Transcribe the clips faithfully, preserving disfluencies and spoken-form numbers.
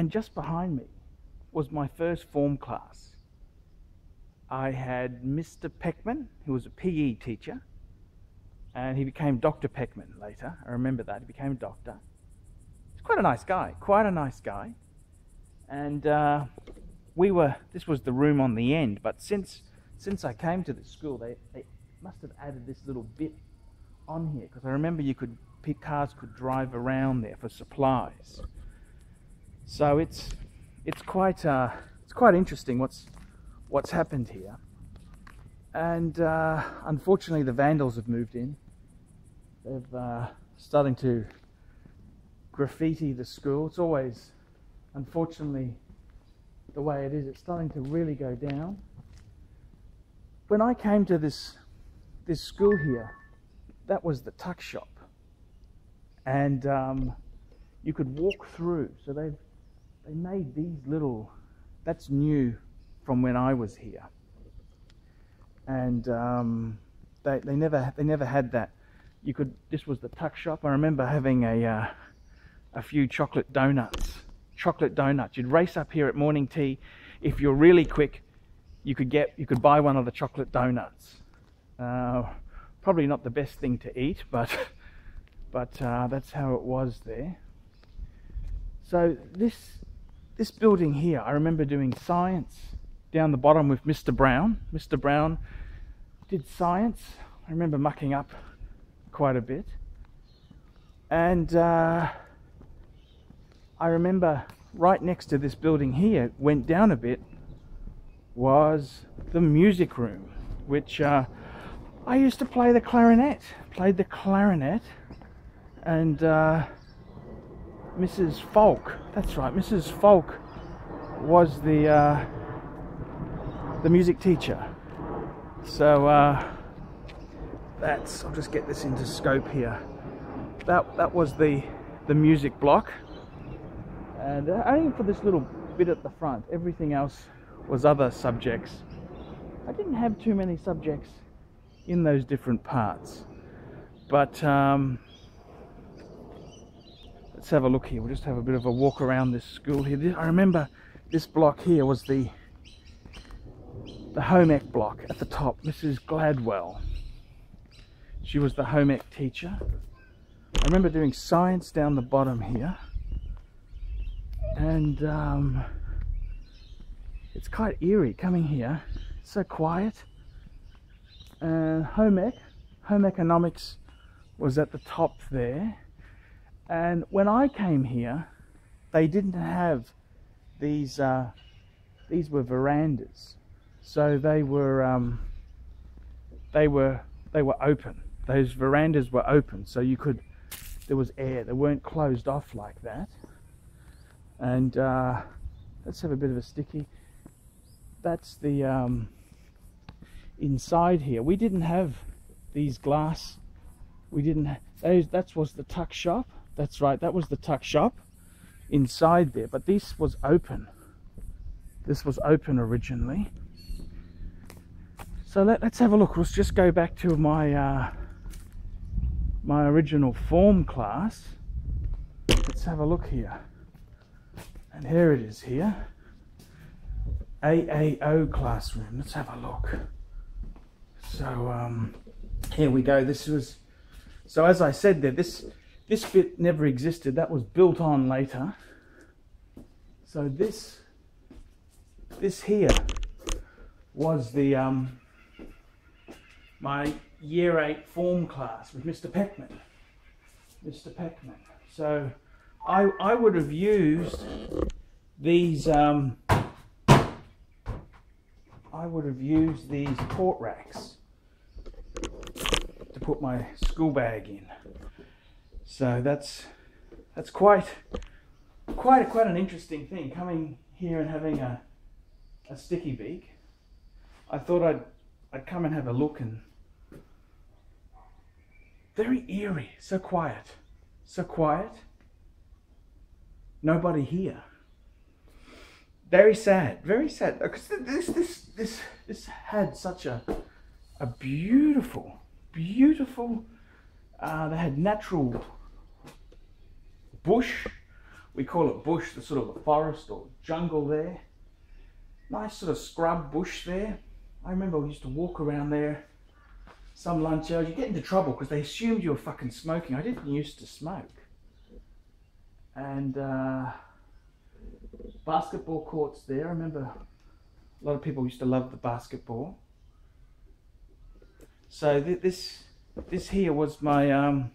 And just behind me was my first form class. I had Mister Peckman, who was a P E teacher, and he became Doctor Peckman later. I remember that, he became a doctor. He's quite a nice guy, quite a nice guy. And uh, we were, this was the room on the end, but since, since I came to this school, they, they must have added this little bit on here, because I remember you could, cars could drive around there for supplies. So it's, it's, quite, uh, it's quite interesting what's, what's happened here. And uh, unfortunately the vandals have moved in. They've uh, starting to graffiti the school. It's always, unfortunately, the way it is. It's starting to really go down. When I came to this, this school here, that was the tuck shop. And um, you could walk through. So they've, they made these little, that's new from when I was here. And um, they, they, never, they never had that. You could, this was the tuck shop. I remember having a, uh, a few chocolate donuts. Chocolate donuts. You'd race up here at morning tea. If you're really quick, you could get, you could buy one of the chocolate donuts. Uh, probably not the best thing to eat, but but uh, that's how it was there. So this, this building here, I remember doing science down the bottom with Mister Brown. Mister Brown did science. I remember mucking up quite a bit. And uh, I remember right next to this building here, went down a bit, was the music room, which uh, I used to play the clarinet. Played the clarinet. And uh, Missus Falk, that's right, Missus Falk was the uh, the music teacher. So uh, that's, I'll just get this into scope here. That that was the the music block, and uh, only for this little bit at the front. Everything else was other subjects. I didn't have too many subjects in those different parts, but. Um, Let's have a look here. We'll just have a bit of a walk around this school here. I remember this block here was the the home ec block at the top. Missus Gladwell. She was the home ec teacher. I remember doing science down the bottom here, and um, it's quite eerie coming here. It's so quiet. And uh, home ec, home economics was at the top there. And when I came here, they didn't have these, uh, these were verandas. So they were, um, they were, they were open. Those verandas were open. So you could, there was air. They weren't closed off like that. And uh, let's have a bit of a sticky. That's the, um, inside here. We didn't have these glass. We didn't, ha those, that was the tuck shop. That's right, that was the tuck shop inside there, but this was open. This was open originally. So let, let's have a look. Let's just go back to my, uh, my original form class. Let's have a look here. And here it is here. A A O classroom. Let's have a look. So um, here we go. This was, so as I said there, this... This bit never existed, that was built on later. So this, this here was the, um, my year eight form class with Mister Peckman. Mister Peckman. So I, I would have used these, um, I would have used these port racks to put my school bag in. So that's that's quite quite quite an interesting thing, coming here and having a a sticky beak. I thought I'd I'd come and have a look, and very eerie, so quiet, so quiet. Nobody here. Very sad, very sad. Because this this this this had such a a beautiful beautiful. Uh, they had natural bush. we call it bush, the sort of the forest or jungle there. Nice sort of scrub bush there. I remember we used to walk around there some lunch hours. You get into trouble because they assumed you were fucking smoking. I didn't used to smoke. And uh, basketball courts there. I remember a lot of people used to love the basketball. So th this this here was my um,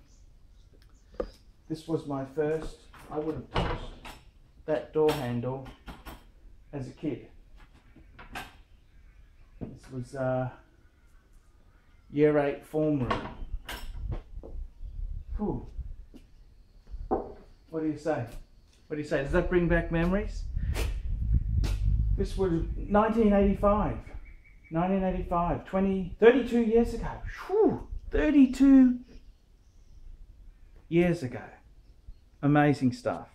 this was my first. I would have touched that door handle as a kid. This was uh, year eight form room. Whew. What do you say? What do you say? Does that bring back memories? This was nineteen eighty-five. nineteen eighty-five, twenty, thirty-two years ago. Whew, thirty-two years ago. Amazing stuff.